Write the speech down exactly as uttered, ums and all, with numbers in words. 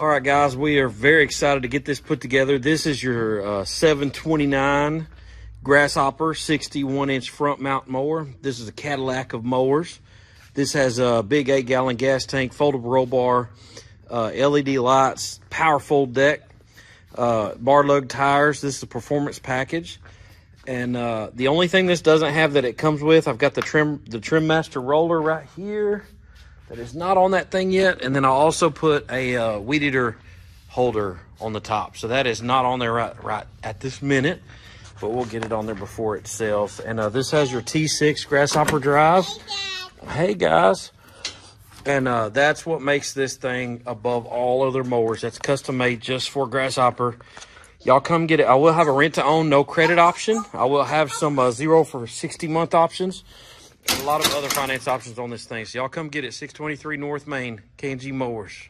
All right, guys, we are very excited to get this put together. This is your uh, seven twenty-nine Grasshopper sixty-one inch front mount mower. This is a Cadillac of mowers. This has a big eight gallon gas tank, foldable roll bar, uh, L E D lights, powerful deck, uh, bar lug tires. This is a performance package. And uh, the only thing this doesn't have that it comes with, I've got the trim, the Trim Master roller right here. That is not on that thing yet. And then I also put a uh, weed eater holder on the top. So that is not on there right, right at this minute, but we'll get it on there before it sells. And uh, this has your T six Grasshopper drive. Hey, guys. And uh, that's what makes this thing above all other mowers. That's custom made just for Grasshopper. Y'all come get it. I will have a rent to own, no credit option. I will have some uh, zero for sixty month options. A lot of other finance options on this thing. So y'all come get it. six twenty-three North Main, K and G Mowers.